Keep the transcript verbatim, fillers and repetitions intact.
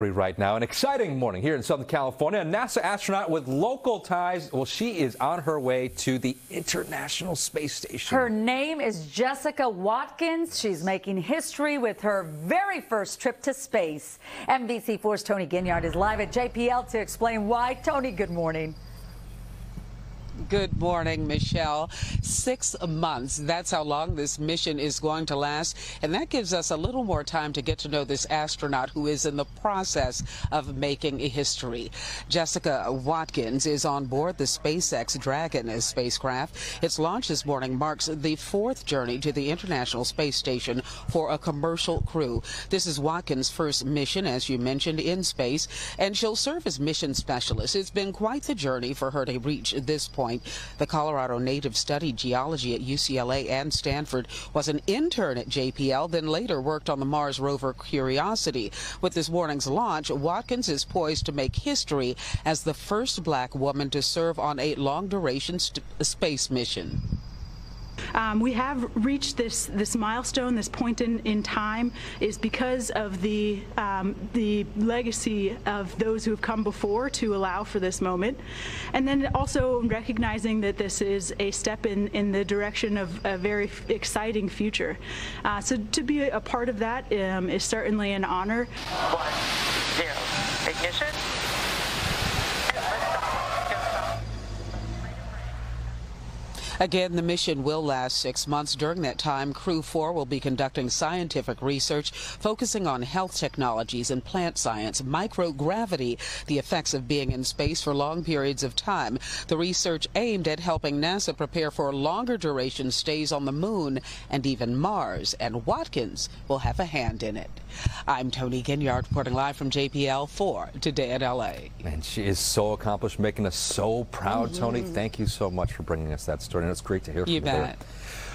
Right now, an exciting morning here in Southern California. A NASA astronaut with local ties, well, she is on her way to the International Space Station. Her name is Jessica Watkins. She's making history with her very first trip to space. M B C four's Tony Ginyard is live at J P L to explain why. Tony, good morning. Good morning, Michelle. Six months, that's how long this mission is going to last, and that gives us a little more time to get to know this astronaut who is in the process of making history. Jessica Watkins is on board the SpaceX Dragon spacecraft. Its launch this morning marks the fourth journey to the International Space Station for a commercial crew. This is Watkins' first mission, as you mentioned, in space, and she'll serve as mission specialist. It's been quite the journey for her to reach this point. The Colorado native studied geology at U C L A and Stanford, was an intern at J P L, then later worked on the Mars rover Curiosity. With this morning's launch, Watkins is poised to make history as the first black woman to serve on a long-duration space mission. Um, we have reached this this milestone, this point in, in time, is because of the um, the legacy of those who have come before to allow for this moment, and then also recognizing that this is a step in, in the direction of a very exciting future. Uh, so to be a part of that um, is certainly an honor. One, zero, ignition. Again, the mission will last six months. During that time, Crew four will be conducting scientific research, focusing on health technologies and plant science, microgravity, the effects of being in space for long periods of time. The research aimed at helping NASA prepare for longer duration stays on the moon and even Mars, and Watkins will have a hand in it. I'm Tony Ginyard, reporting live from J P L for Today at L A. And she is so accomplished, making us so proud, mm-hmm. Tony. Thank you so much for bringing us that story. It's great to hear from you. You bet. Her.